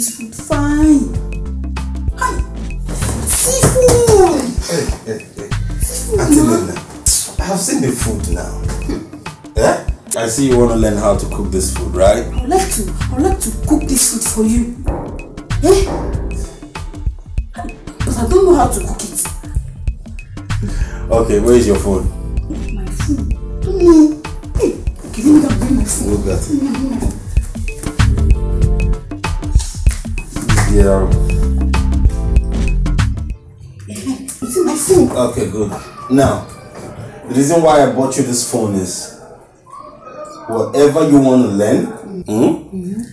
This food fine. Hi. Seafood. Hey. Seafood, Auntie Lina, I have seen the food now. Eh? I see you want to learn how to cook this food, right? I'd like to cook this food for you. Eh? But I don't know how to cook it. Okay, where is your phone? My phone? Don't know. Hey, give me that, bring my phone. Look at it. Yeah. It's in my phone. Okay, good. Now, the reason why I bought you this phone is whatever you want to learn,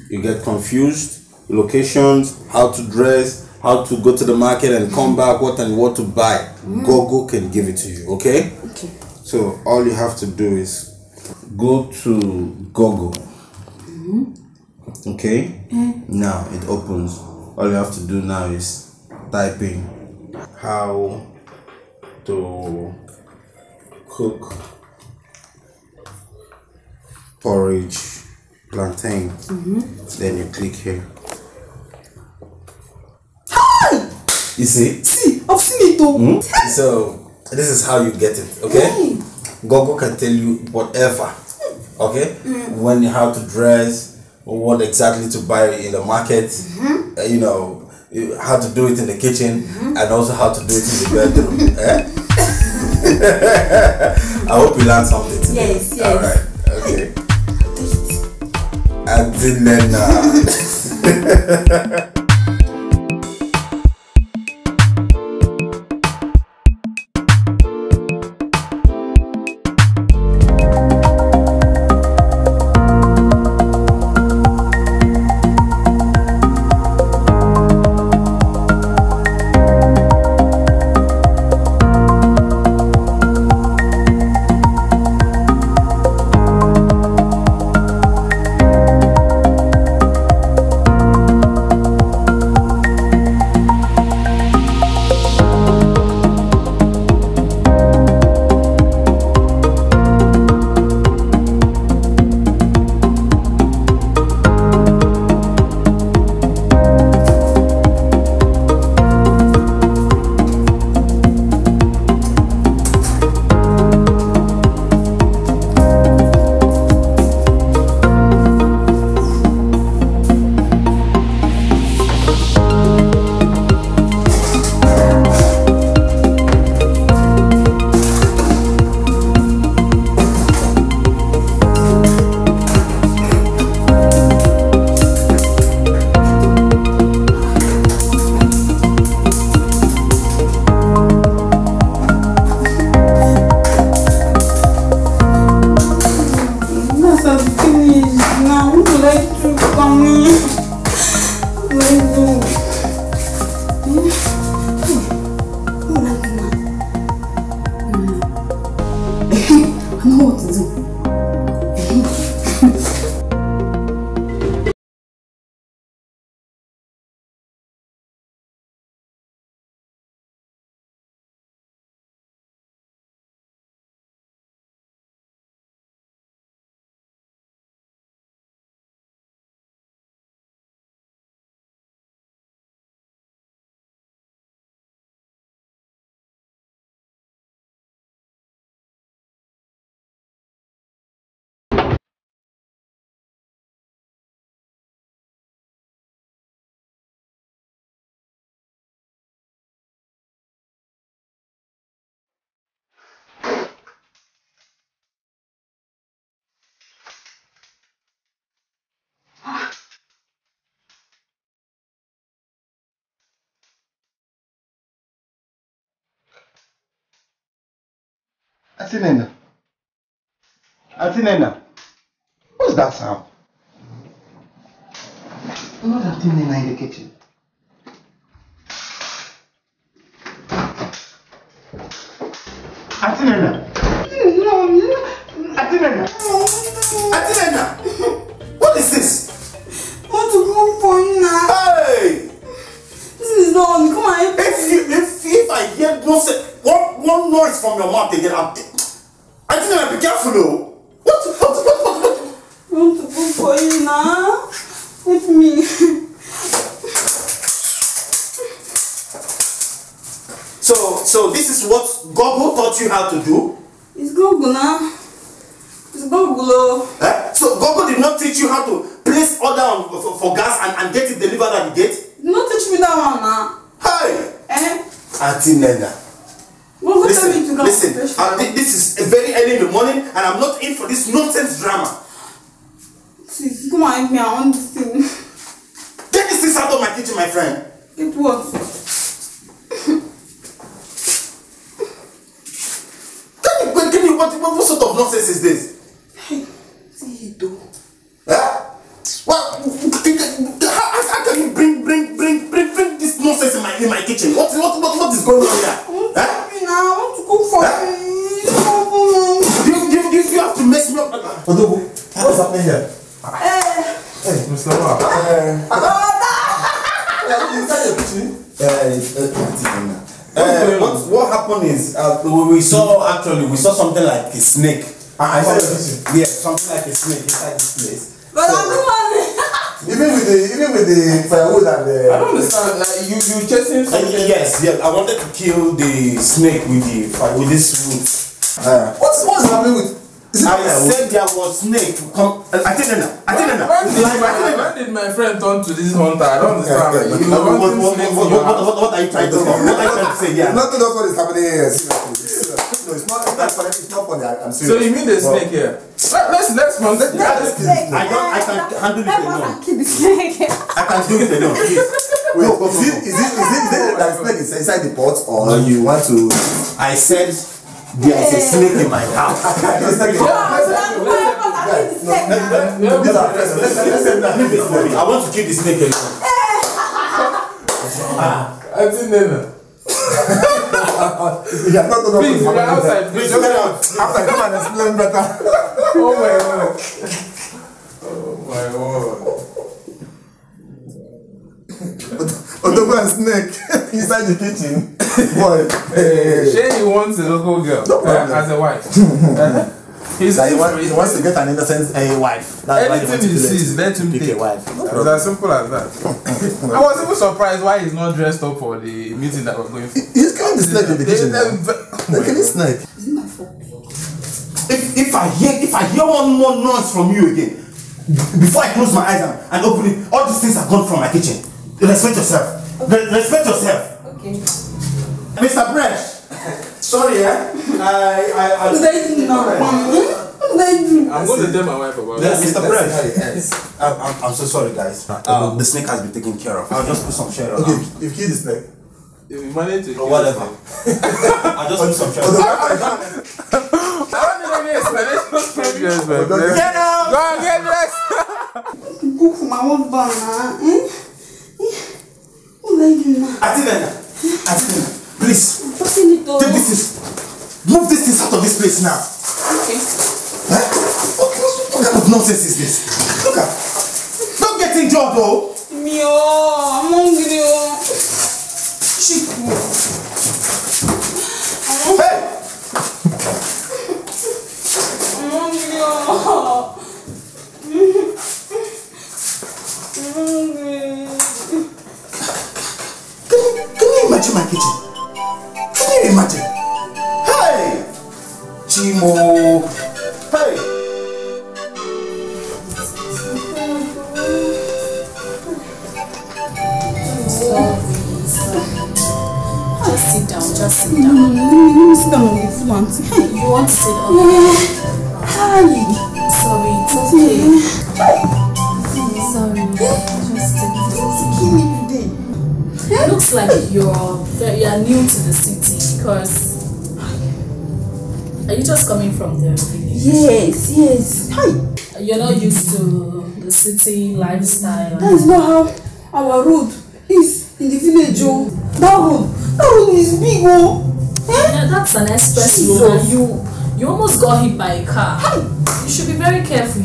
you get confused, locations, how to dress, how to go to the market and come back, what to buy. Google can give it to you, okay? Okay. So all you have to do is go to Google. Okay? Now it opens. All you have to do now is type in how to cook porridge plantain. Then you click here. You see? See, I've seen it though. So, this is how you get it, okay? Google can tell you whatever, okay? When you have to dress, what exactly to buy in the market, you know, how to do it in the kitchen, and also how to do it in the bedroom. I hope you learned something today. Yes, yes. Alright, okay. I didn't know. Auntie Nena, what's that sound? Not Auntie Nena in the kitchen. Auntie Nena! Auntie Nena! Auntie Nena! What is this? I want to go for you now. Hey! This is not on. Come on. If I hear one noise from your mouth again, I think I'll be careful though. What? I want to cook for you now. With me. So this is what Google taught you how to do? It's Google now. It's Google. Eh? So Google did not teach you how to place order on, for gas and get it delivered at the gate? Did not teach me that one now. Hey! Eh? Auntie Nena. Well, listen, this is very early in the morning and I'm not in for this nonsense drama. Please, come on, I want this thing. Take this out of my kitchen, my friend. It works. Tell me what sort of nonsense is this? Hey, see it though. Huh? Well, how can you bring this nonsense in my kitchen? What is going on here? You have to mess me up. What's happening here? Hey, Mr. Ma. What happened is we saw something like a snake. Yeah, something like a snake inside this place. But I'm the one. Even with the firewood and the. I don't understand. Like you chasing something. Yes. I wanted to kill the snake with this wood. What's happening with? I said there was snake. Come, Why did my friend turn to this hunter? I don't understand. What are you trying to say? Yeah. Nothing of what is happening here. No, it's not funny. I'm serious. So you mean the snake here? Let's I can handle it alone. Wait, is it that snake is inside the pot, or you want to? I said. There is a snake in my house. I want to kill the snake alone. I didn't know. Please, you're outside. Please, come and explain better. Oh my god. Odogo and snake inside the kitchen. Boy, Shane wants a local girl as a wife. He wants to get an innocent wife. That's anything he sees, let him take a wife. It's as simple as that. I was even surprised why he's not dressed up for the meeting that we're going for. He's killing the snake in the kitchen. Look at this snake. Isn't my fault? If I hear one more noise from you again, before I close my eyes and open it, all these things are gone from my kitchen. Respect yourself. Okay. Respect yourself. Okay. Mr. Bresh. Sorry, eh? I'm going to tell my wife about this. Mr. Bresh. I'm so sorry, guys. The snake has been taken care of. I'll just put some share on. Okay, you kill the snake. If you manage to. Or whatever. I'll just put some share on. Get out! Go and get dressed! Go for my own banana. Atilena, please. Take this. Move this thing out of this place now. Okay. What kind of nonsense is this? Look at. Don't get injured, though. Mio, I'm hungry. Hey. I'm hungry. Imagine my kitchen. Can you imagine? Hey! Chimo! Hey! Just sit down. Let me sit down. You want to sit down? Hi! Sorry, it's okay. Sorry. Just sit down. It looks like you're new to the city because. Are you just coming from the village? Yes. Hi. You're not used to the city lifestyle. That's not how our road is in the village. Oh. That road is big. Oh. Yeah, that's an express road. You almost got hit by a car. Hi. You should be very careful.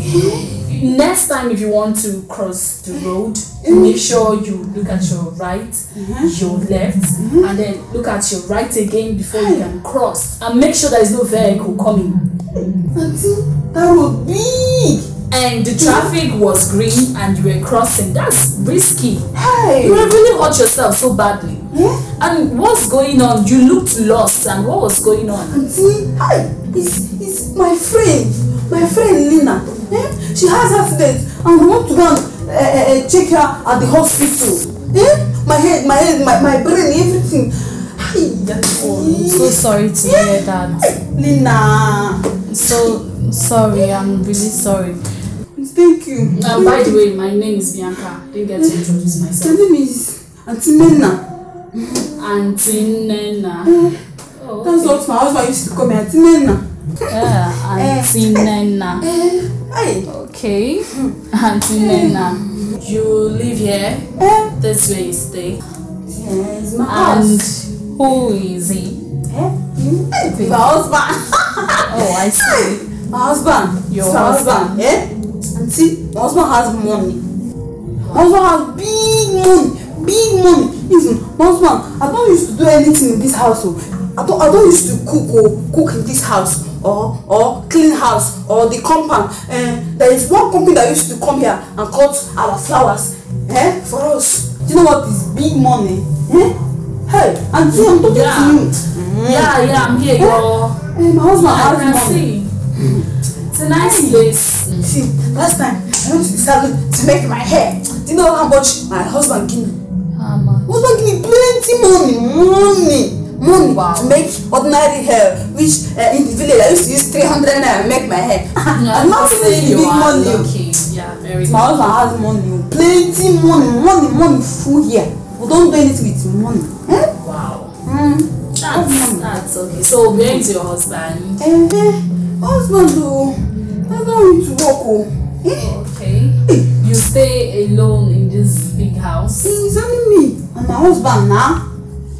Next time if you want to cross the road, make sure you look at your right, your left, and then look at your right again before you can cross. And make sure there is no vehicle coming. That was big! And the traffic was green and you were crossing. That's risky. Hey. You would have really hurt yourself so badly. Hmm? And what's going on? You looked lost, and what was going on? Auntie, hi, it's my friend Lina. Hmm? She has accident, and we want to go and check her at the hospital. Hmm? My brain, everything. I'm so sorry to hear that. Lina. So sorry, I'm really sorry. Thank you. By the way, my name is Bianca. Didn't get to introduce myself. My name is Auntie Nena. Auntie Nena. Oh, that's what my husband used to call me, Auntie Nena. Yeah, Auntie Nena. Okay. Auntie Nena. You live here? This way you stay. Yes, my house. And who is he? My husband. Oh, I see. My husband. Your husband. And see, my husband has money. My husband has big money. Even my husband, I don't used to do anything in this household. I don't used to cook in this house or clean house or the compound. There is one company that used to come here and cut our flowers for us. Do you know what is big money? Hey, and see, I'm talking to you. Yeah, I'm here. My husband has money. It's a nice place. See, last time I went to the salon to make my hair. Do you know how much my husband gave me? How much? My husband gave me plenty money. Wow. To make ordinary hair, which in the village I used to use 300 naira to make my hair. I'm not saying big money. Okay, yeah, very. My husband has money, plenty money full here. We don't do anything with money. Wow. That's okay. So where is your husband? Husband, I don't need to work. Okay. You stay alone in this big house. It's only me and my husband now.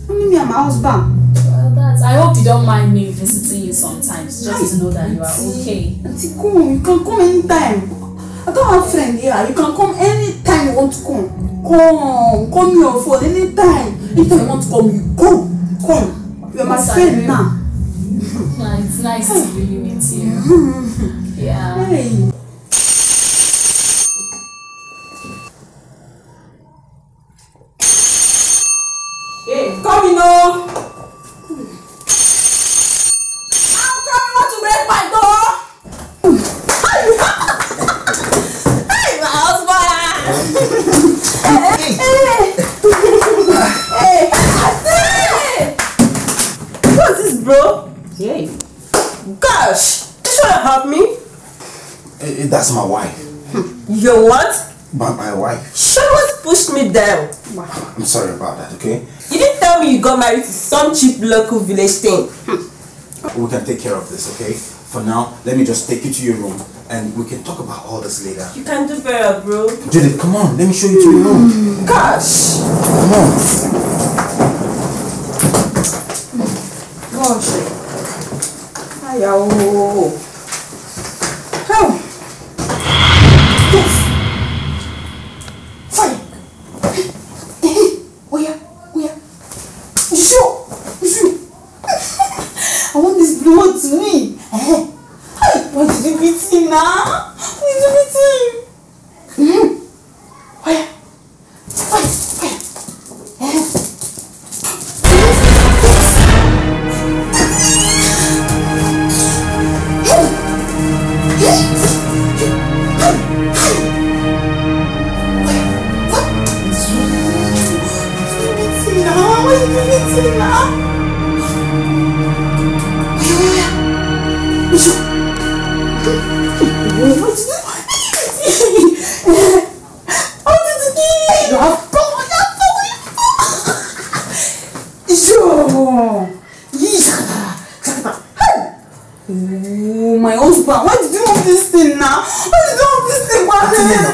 Me and my husband. Well, I hope you don't mind me visiting you sometimes, just to know that you are okay. Auntie, come. You can come anytime. I don't have friend here. You can come anytime you want to come. Come your phone anytime. Anytime you want to come, you come. You are my friend now. It's nice to really meet you. Yeah. Hey. That's my wife. Your what? My wife. She almost pushed me down. Wow. I'm sorry about that, okay? You didn't tell me you got married to some cheap local village thing. We can take care of this, okay? For now, let me just take you to your room and we can talk about all this later. You can do better, bro. Judith, come on, let me show you to your room. Gosh. Come on. Gosh. Ayaw.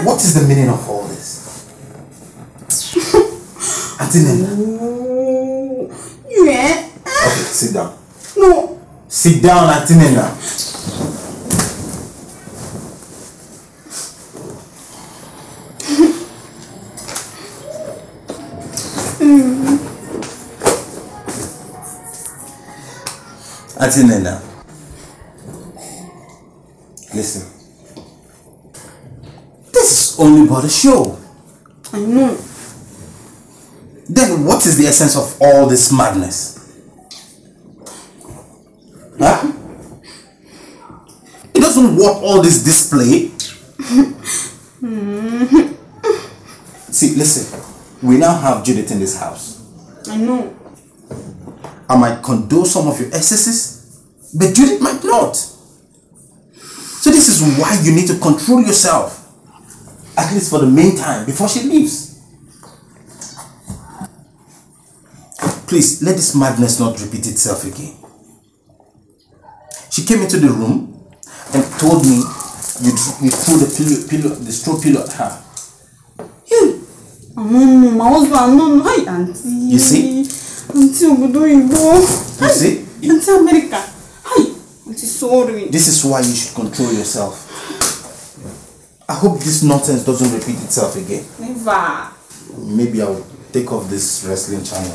What is the meaning of all this? Auntie Nena. Yeah. Okay, sit down. No. Sit down, Auntie Nena. Auntie Nena. Listen. Only but a show. I know. Then what is the essence of all this madness? Huh? It doesn't work, all this display. See, listen. We now have Judith in this house. I know. I might condone some of your excesses, but Judith might not. So this is why you need to control yourself. At least for the meantime, before she leaves. Please, let this madness not repeat itself again. She came into the room and told me you threw the straw pillow at her. You. You see? You see? Auntie America. Hi. Auntie, sorry. This is why you should control yourself. I hope this nonsense doesn't repeat itself again. Never. Maybe I'll take off this wrestling channel.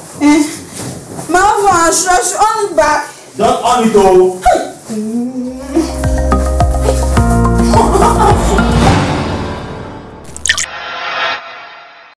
Mama, I should on it back. Don't on it though.